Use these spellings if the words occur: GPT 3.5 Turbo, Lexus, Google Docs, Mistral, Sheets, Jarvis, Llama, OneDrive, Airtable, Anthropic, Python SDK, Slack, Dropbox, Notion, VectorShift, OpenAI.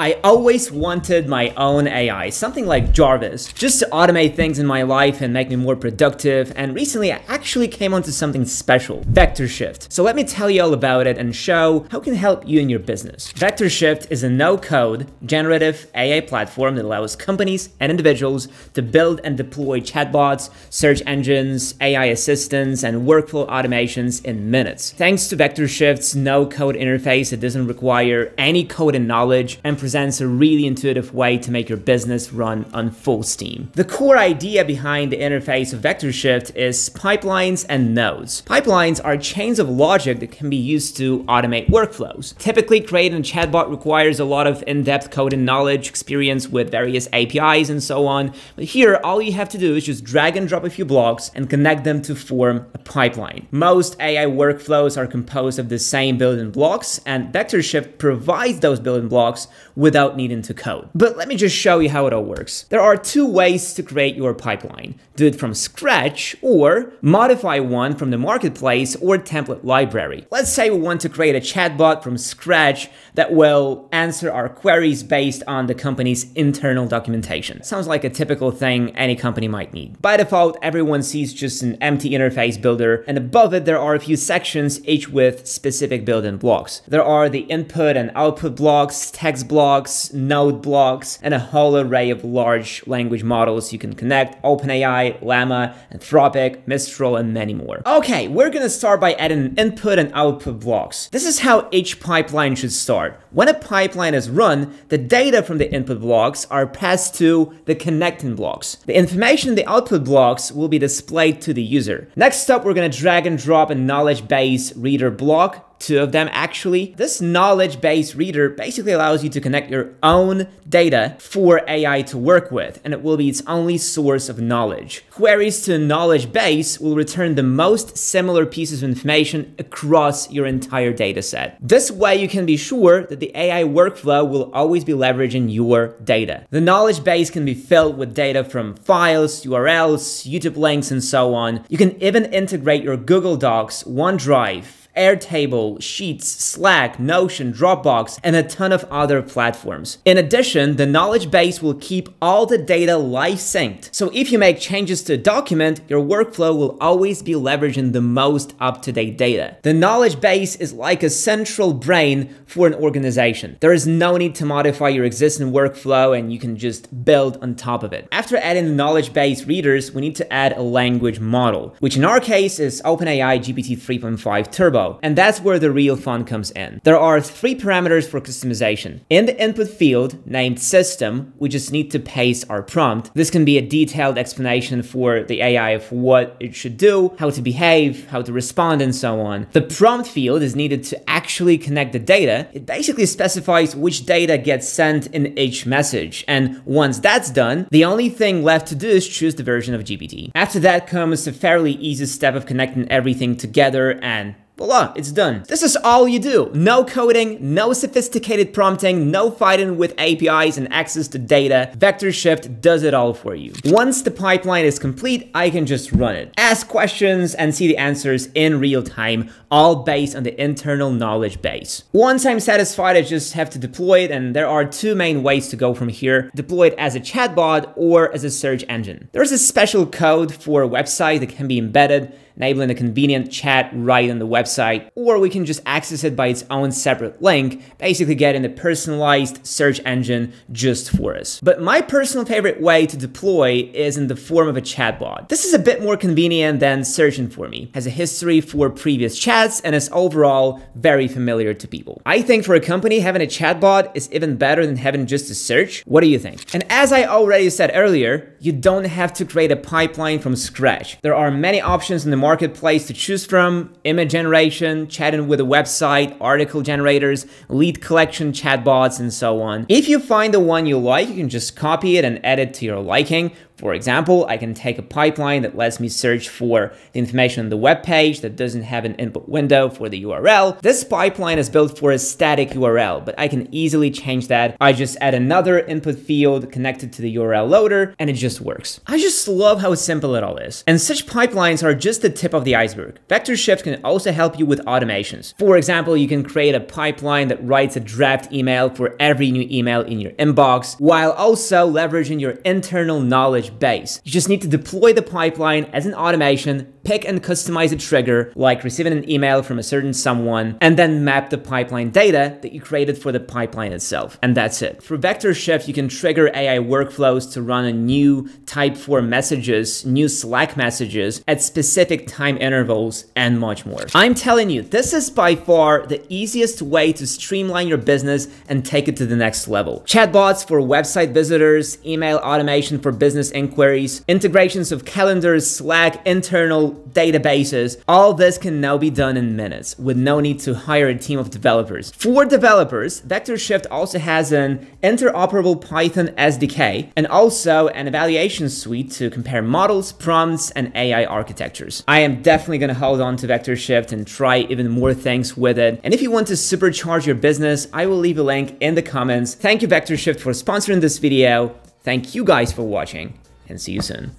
I always wanted my own AI, something like Jarvis, just to automate things in my life and make me more productive. And recently, I actually came onto something special, VectorShift. So let me tell you all about it and show how it can help you in your business. VectorShift is a no-code, generative AI platform that allows companies and individuals to build and deploy chatbots, search engines, AI assistants, and workflow automations in minutes. Thanks to VectorShift's no-code interface, it doesn't require any code and knowledge, and presents a really intuitive way to make your business run on full steam. The core idea behind the interface of VectorShift is pipelines and nodes. Pipelines are chains of logic that can be used to automate workflows. Typically, creating a chatbot requires a lot of in-depth code and knowledge, experience with various APIs and so on. But here, all you have to do is just drag and drop a few blocks and connect them to form a pipeline. Most AI workflows are composed of the same building blocks, and VectorShift provides those building blocks without needing to code. But let me just show you how it all works. There are two ways to create your pipeline. Do it from scratch or modify one from the marketplace or template library. Let's say we want to create a chatbot from scratch that will answer our queries based on the company's internal documentation. Sounds like a typical thing any company might need. By default, everyone sees just an empty interface builder, and above it there are a few sections, each with specific built-in blocks. There are the input and output blocks, text blocks, node blocks, and a whole array of large language models you can connect: OpenAI, Llama, Anthropic, Mistral, and many more. Okay, we're gonna start by adding input and output blocks. This is how each pipeline should start. When a pipeline is run, the data from the input blocks are passed to the connecting blocks. The information in the output blocks will be displayed to the user. Next up, we're gonna drag and drop a knowledge base reader block. Two of them actually. This knowledge-based reader basically allows you to connect your own data for AI to work with, and it will be its only source of knowledge. Queries to a knowledge base will return the most similar pieces of information across your entire data set. This way you can be sure that the AI workflow will always be leveraging your data. The knowledge base can be filled with data from files, URLs, YouTube links, and so on. You can even integrate your Google Docs, OneDrive, Airtable, Sheets, Slack, Notion, Dropbox, and a ton of other platforms. In addition, the knowledge base will keep all the data live synced. So if you make changes to a document, your workflow will always be leveraging the most up-to-date data. The knowledge base is like a central brain for an organization. There is no need to modify your existing workflow, and you can just build on top of it. After adding the knowledge base readers, we need to add a language model, which in our case is OpenAI GPT 3.5 Turbo. And that's where the real fun comes in. There are three parameters for customization. In the input field, named system, we just need to paste our prompt. This can be a detailed explanation for the AI of what it should do, how to behave, how to respond, and so on. The prompt field is needed to actually connect the data. It basically specifies which data gets sent in each message. And once that's done, the only thing left to do is choose the version of GPT. After that comes a fairly easy step of connecting everything together, and voila, it's done. This is all you do. No coding, no sophisticated prompting, no fighting with APIs and access to data. VectorShift does it all for you. Once the pipeline is complete, I can just run it, ask questions, and see the answers in real time, all based on the internal knowledge base. Once I'm satisfied, I just have to deploy it, and there are two main ways to go from here. Deploy it as a chatbot or as a search engine. There's a special code for a website that can be embedded, enabling a convenient chat right on the website, or we can just access it by its own separate link, basically getting a personalized search engine just for us. But my personal favorite way to deploy is in the form of a chatbot. This is a bit more convenient than searching for me, it has a history for previous chats, and is overall very familiar to people. I think for a company, having a chatbot is even better than having just a search. What do you think? And as I already said earlier, you don't have to create a pipeline from scratch. There are many options in the marketplace to choose from: image generation, chatting with a website, article generators, lead collection chatbots, and so on. If you find the one you like, you can just copy it and add it to your liking. For example, I can take a pipeline that lets me search for the information on the web page that doesn't have an input window for the URL. This pipeline is built for a static URL, but I can easily change that. I just add another input field connected to the URL loader and it just works. I just love how simple it all is. And such pipelines are just the tip of the iceberg. VectorShift can also help you with automations. For example, you can create a pipeline that writes a draft email for every new email in your inbox, while also leveraging your internal knowledge base. You just need to deploy the pipeline as an automation, pick and customize a trigger, like receiving an email from a certain someone, and then map the pipeline data that you created for the pipeline itself. And that's it. For VectorShift, you can trigger AI workflows to run a new type 4 messages, new Slack messages at specific time intervals, and much more. I'm telling you, this is by far the easiest way to streamline your business and take it to the next level. Chatbots for website visitors, email automation for business inquiries, integrations of calendars, Slack, internal databases, all this can now be done in minutes with no need to hire a team of developers. For developers, VectorShift also has an interoperable Python SDK and also an evaluation suite to compare models, prompts, and AI architectures. I am definitely going to hold on to VectorShift and try even more things with it. And if you want to supercharge your business, I will leave a link in the comments. Thank you, VectorShift, for sponsoring this video. Thank you guys for watching, and see you soon.